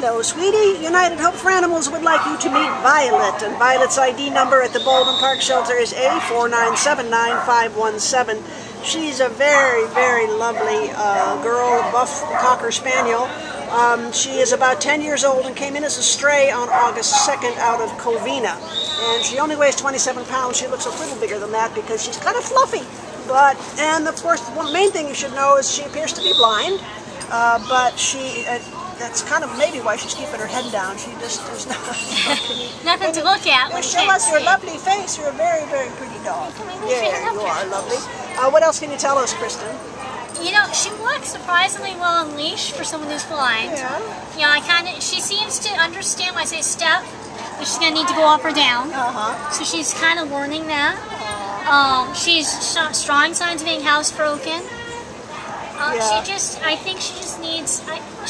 Hello, sweetie. United Hope for Animals would like you to meet Violet, and Violet's ID number at the Baldwin Park Shelter is A4979517. She's a very, very lovely girl, buff Cocker Spaniel. She is about 10 years old and came in as a stray on August 2nd out of Covina. And she only weighs 27 pounds. She looks a little bigger than that because she's kind of fluffy. And of course, the main thing you should know is she appears to be blind, but she... that's kind of maybe why she's keeping her head down. She just there's nothing to look at. When show us your lovely face. You're a very, very pretty dog. Yeah, you are lovely. What else can you tell us, Kristen? You know, she walks surprisingly well on leash for someone who's blind. Yeah. You know, she seems to understand when I say step, that she's gonna need to go up or down. Uh-huh. So she's kind of learning that. She's strong signs of being housebroken. Yeah.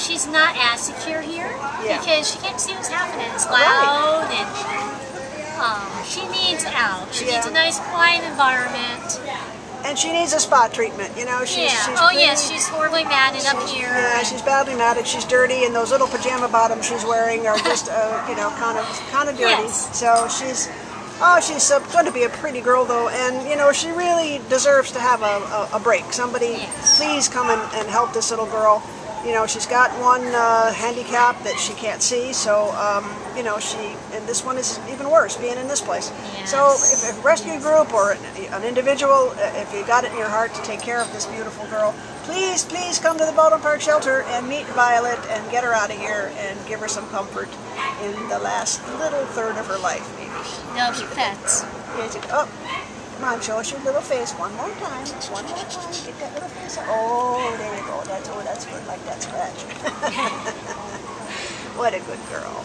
She's not as secure here, yeah, because she can't see what's happening. It's loud, right, and she needs out. She, yeah, needs a nice quiet environment. And she needs a spot treatment, you know. She's, yeah. She's she's horribly matted up here. Yeah, she's badly matted. She's dirty, and those little pajama bottoms she's wearing are just, you know, kind of dirty. Yes. So she's... oh, she's going to be a pretty girl, though, and, you know, she really deserves to have a break. Somebody, yes, please come and help this little girl. You know, she's got one handicap that she can't see, so, you know, and this one is even worse, being in this place. Yes. So, if a rescue group or an individual, if you got it in your heart to take care of this beautiful girl, please, please come to the Baldwin Park Shelter and meet Violet and get her out of here and give her some comfort in the last little third of her life, maybe. No, she pets. Oh, come on, show us your little face one more time. One more time. Get that little face up. Oh, there you go. That's good. Like that scratch. What a good girl.